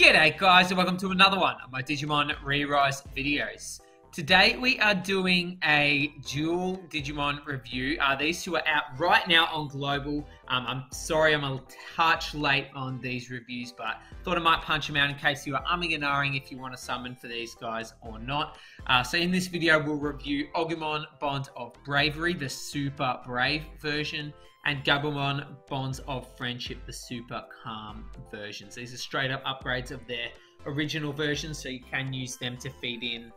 G'day guys and welcome to another one of my Digimon ReArise videos. Today we are doing a dual Digimon review. These two are out right now on Global. I'm sorry I'm a touch late on these reviews, but thought I might punch them out in case you are umming and ahhing if you want to summon for these guys or not. So in this video we'll review Agumon Bonds of Bravery, the super brave version, and Gabumon Bonds of Friendship, the super calm versions. These are straight up upgrades of their original versions, so you can use them to feed in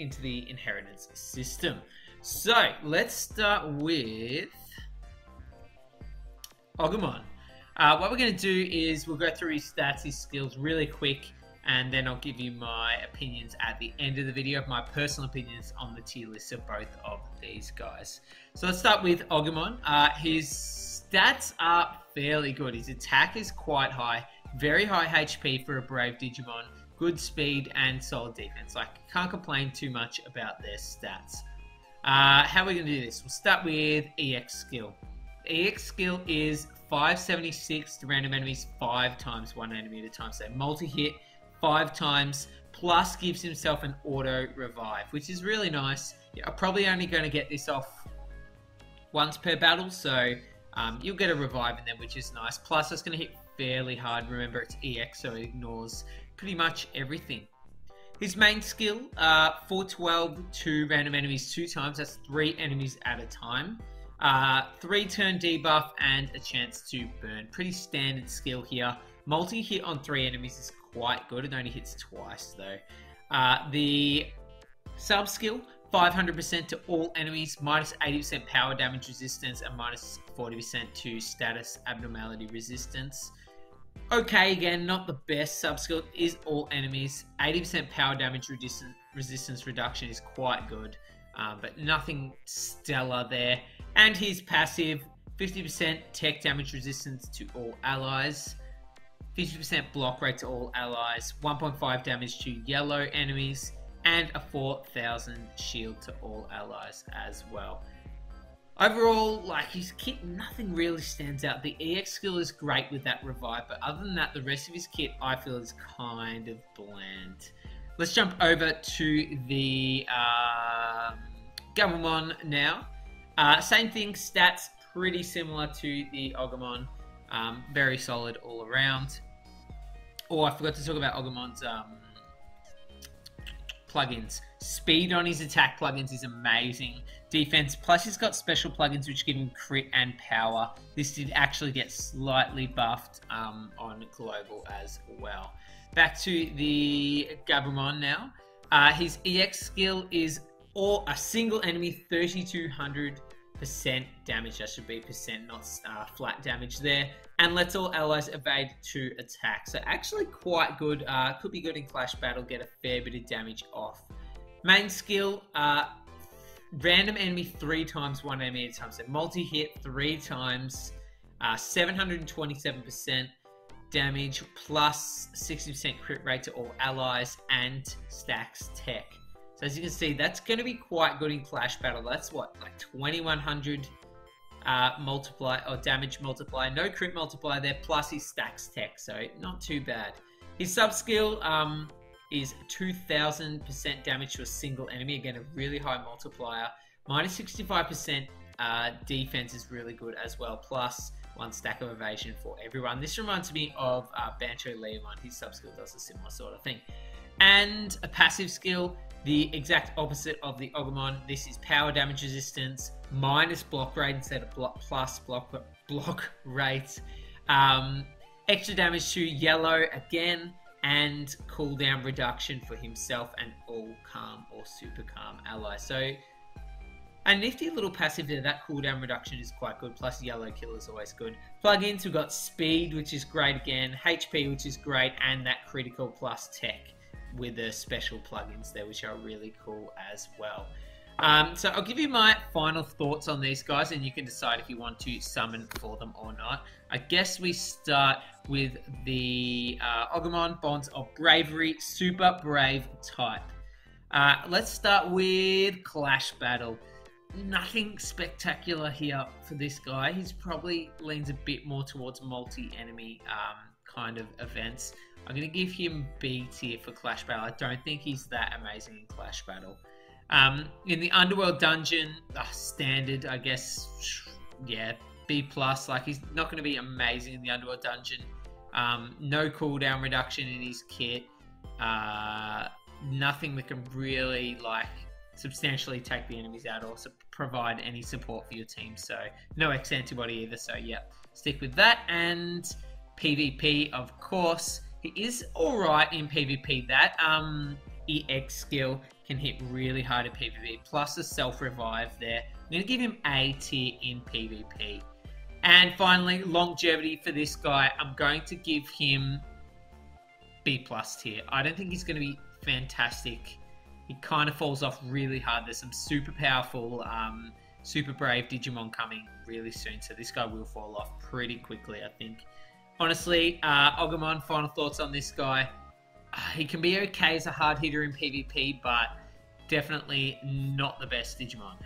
into the inheritance system. So let's start with Agumon. What we're going to do is we'll go through his stats, his skills really quick, and then I'll give you my opinions at the end of the video, my personal opinions on the tier list of both of these guys. So let's start with Agumon. His stats are fairly good. His attack is quite high, very high HP for a brave Digimon, good speed and solid defense. Like, can't complain too much about their stats. How are we gonna do this? We'll start with EX skill. EX skill is 576 to random enemies 5 times, 1 enemy at a time, so multi-hit 5 times, plus gives himself an auto revive, which is really nice. You're probably only going to get this off once per battle, so you'll get a revive in them, which is nice. Plus it's going to hit fairly hard. Remember, it's EX, so it ignores pretty much everything. His main skill, 412 to random enemies 2 times, that's 3 enemies at a time. 3-turn debuff and a chance to burn. Pretty standard skill here. Multi-hit on 3 enemies is quite good. It only hits twice though. The sub-skill, 500% to all enemies, minus 80% power damage resistance, and minus 40% to status abnormality resistance. Okay, again, not the best sub-skill. It is all enemies. 80% power damage resistance reduction is quite good, but nothing stellar there. And his passive, 50% tech damage resistance to all allies, 50% block rate to all allies, 1.5 damage to yellow enemies, and a 4,000 shield to all allies as well. Overall, like, his kit, nothing really stands out. The EX skill is great with that revive, but other than that, the rest of his kit I feel is kind of bland. Let's jump over to the Gabumon now. Same thing, stats pretty similar to the Agumon. Very solid all around. Oh, I forgot to talk about Agumon's plugins. Speed on his attack plugins is amazing. Defense, plus he's got special plugins which give him crit and power. This did actually get slightly buffed on Global as well. Back to the Gabumon now. His EX skill is a single enemy 3,200% damage. That should be percent, not flat damage there, and lets all allies evade 2 attacks, so actually quite good. Could be good in clash battle, get a fair bit of damage off. Main skill, random enemy 3 times, 1 enemy at a time, so multi-hit 3 times, 727% damage, plus 60% crit rate to all allies, and stacks tech. So as you can see, that's going to be quite good in clash battle. That's what, like 2100 multiply or damage multiply, no crit multiply there, plus he stacks tech, so not too bad. His sub skill is 2000% damage to a single enemy. Again, a really high multiplier. Minus 65% defense is really good as well, plus 1 stack of evasion for everyone. This reminds me of Bancho Leomon. His sub skill does a similar sort of thing. And a passive skill, the exact opposite of the Agumon. This is power damage resistance, minus block rate instead of plus block rate. Extra damage to yellow again, and cooldown reduction for himself and all calm or super calm allies. So a nifty little passive there. That cooldown reduction is quite good, plus yellow kill is always good. Plugins, we've got speed, which is great again, HP, which is great, and that critical plus tech with the special plugins there, which are really cool as well. So I'll give you my final thoughts on these guys, and you can decide if you want to summon for them or not. I guess we start with the Agumon Bonds of Bravery, super brave type. Let's start with clash battle. Nothing spectacular here for this guy. He's probably leans a bit more towards multi-enemy kind of events. I'm going to give him B tier for Clash Battle. I don't think he's that amazing in Clash Battle. In the Underworld Dungeon, standard, I guess, yeah, B+. Like, he's not going to be amazing in the Underworld Dungeon. No cooldown reduction in his kit. Nothing that can really, like, substantially take the enemies out or provide any support for your team. So, no X antibody either. So, yeah, stick with that. And PvP, of course. He is alright in PvP. That EX skill can hit really hard in PvP, plus a self-revive there. I'm going to give him A tier in PvP. And finally, longevity for this guy. I'm going to give him B+ tier. I don't think he's going to be fantastic. He kind of falls off really hard. There's some super powerful, super brave Digimon coming really soon. So this guy will fall off pretty quickly, I think. Honestly, Agumon, final thoughts on this guy. He can be okay as a hard hitter in PvP, but definitely not the best Digimon.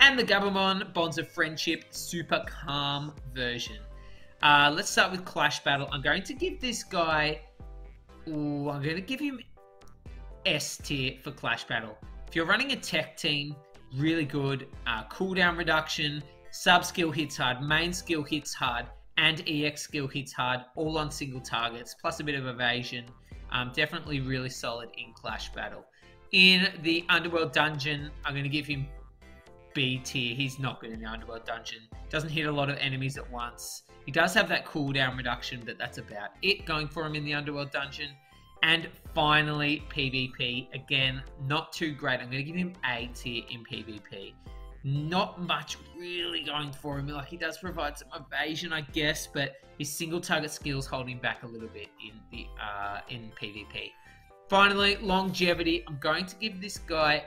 And the Gabumon Bonds of Friendship super calm version. Let's start with Clash Battle. I'm going to give this guy... Ooh, I'm going to give him S tier for Clash Battle. If you're running a tech team, really good. Cooldown reduction, sub-skill hits hard, main skill hits hard, and EX skill hits hard, all on single targets, plus a bit of evasion. Definitely really solid in Clash Battle. In the Underworld Dungeon, I'm going to give him B tier. He's not good in the Underworld Dungeon. Doesn't hit a lot of enemies at once. He does have that cooldown reduction, but that's about it going for him in the Underworld Dungeon. And finally, PvP. Again, not too great. I'm going to give him A tier in PvP. Not much really going for him. Like, he does provide some evasion, I guess, but his single target skills hold him back a little bit in the in PvP. Finally, longevity. I'm going to give this guy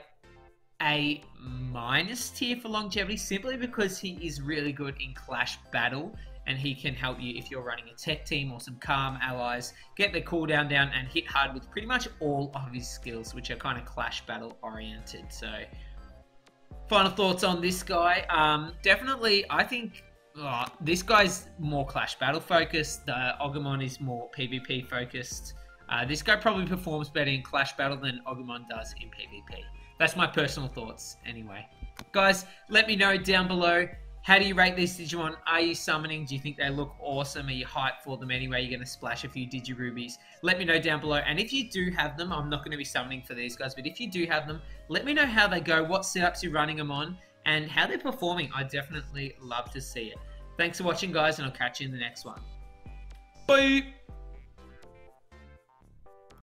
A minus tier for longevity, simply because he is really good in Clash Battle, and he can help you if you're running a tech team or some calm allies, get their cooldown down and hit hard with pretty much all of his skills, which are kind of Clash Battle oriented. So, final thoughts on this guy. Definitely, I think this guy's more Clash Battle focused. The Agumon is more PvP focused. This guy probably performs better in Clash Battle than Agumon does in PvP. That's my personal thoughts anyway. Guys, let me know down below. How do you rate these Digimon? Are you summoning? Do you think they look awesome? Are you hyped for them anyway? You're going to splash a few Digirubies. Let me know down below. And if you do have them, I'm not going to be summoning for these guys, but if you do have them, let me know how they go, what setups you're running them on, and how they're performing. I definitely love to see it. Thanks for watching, guys, and I'll catch you in the next one. Bye!